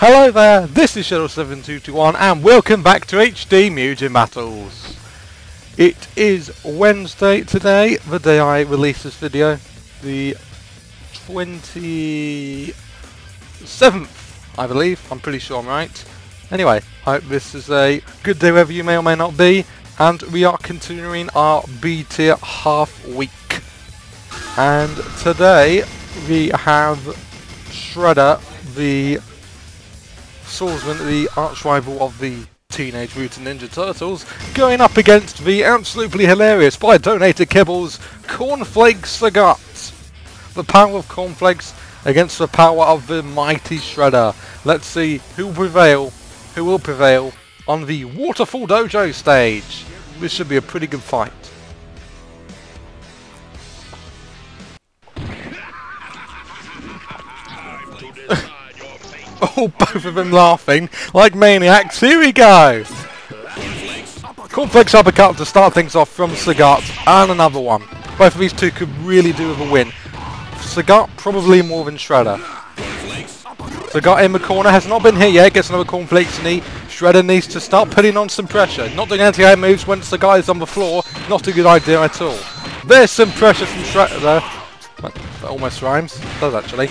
Hello there, this is Shirdel7221 and welcome back to HD Mugen Battles. It is Wednesday today, the day I release this video, the 27th, I believe. I'm pretty sure I'm right. Anyway, I hope this is a good day wherever you may or may not be, and we are continuing our B tier half week. And today we have Shredder, the swordsman, the arch rival of the Teenage Mutant Ninja Turtles, going up against the absolutely hilarious, by DonatedKibbles, Cornflakes Sagat. The power of cornflakes against the power of the mighty Shredder. Let's see who will prevail on the Waterfall Dojo stage. This should be a pretty good fight. Oh, both of them laughing like maniacs. Here we go! Cornflakes uppercut to start things off from Sagat, and another one. Both of these two could really do with a win. Sagat probably more than Shredder. Sagat in the corner, has not been hit yet, gets another cornflakes knee. Shredder needs to start putting on some pressure. Not doing anti-air moves when Sagat is on the floor, not a good idea at all. There's some pressure from Shredder. That almost rhymes. It does actually.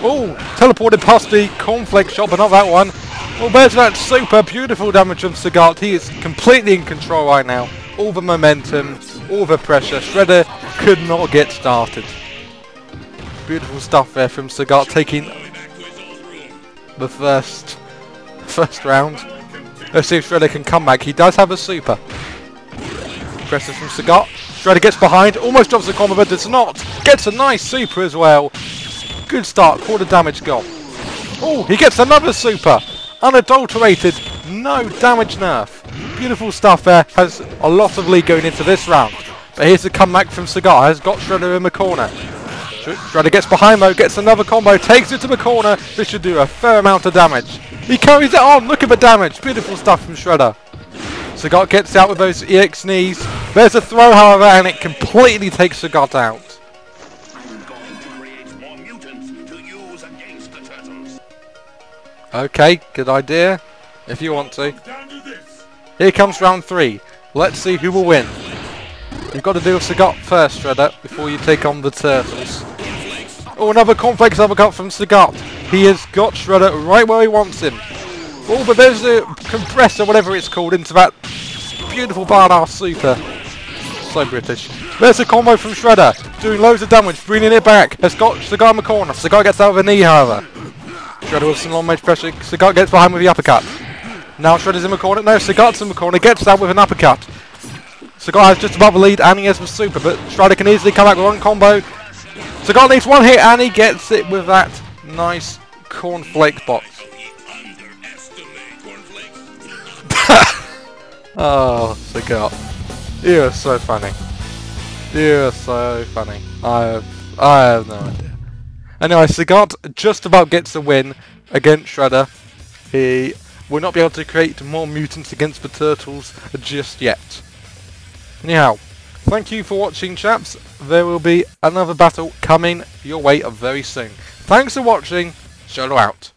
Oh, teleported past the cornflake shop, but not that one. Well, there's that super beautiful damage from Sagat. He is completely in control right now. All the momentum, all the pressure. Shredder could not get started. Beautiful stuff there from Sagat, taking the first round. Let's see if Shredder can come back. He does have a super. Pressure from Sagat. Shredder gets behind, almost drops the combo, but does not. Gets a nice super as well. Good start, quarter damage gone. Oh, he gets another super! Unadulterated, no damage nerf. Beautiful stuff there, has a lot of lead going into this round. But here's the comeback from Sagat, has got Shredder in the corner. Shredder gets behind though, gets another combo, takes it to the corner. This should do a fair amount of damage. He carries it on, look at the damage, beautiful stuff from Shredder. Sagat gets out with those EX knees. There's a throw however, and it completely takes Sagat out. Okay, good idea, if you want to. Here comes round three. Let's see who will win. You've got to deal with Sagat first, Shredder, before you take on the Turtles. Oh, another cornflakes uppercut from Sagat. He has got Shredder right where he wants him. Oh, but there's a compressor, whatever it's called, into that beautiful badass super. So British. There's a combo from Shredder, doing loads of damage, bringing it back. Has got Sagat in the corner. Sagat gets out of a knee, however. Shredder with some long range pressure. Sagat gets behind with the uppercut. Now Shredder's in the corner. No, Sagat's in the corner. Gets out with an uppercut. Sagat has just above the lead and he has the super, but Shredder can easily come back with one combo. Sagat needs one hit and he gets it with that nice cornflake box. Oh, Sagat. You're so funny. You're so funny. I have no idea. Anyway, Sagat just about gets the win against Shredder. He will not be able to create more mutants against the Turtles just yet. Anyhow, thank you for watching, chaps. There will be another battle coming your way very soon. Thanks for watching. Shredder out.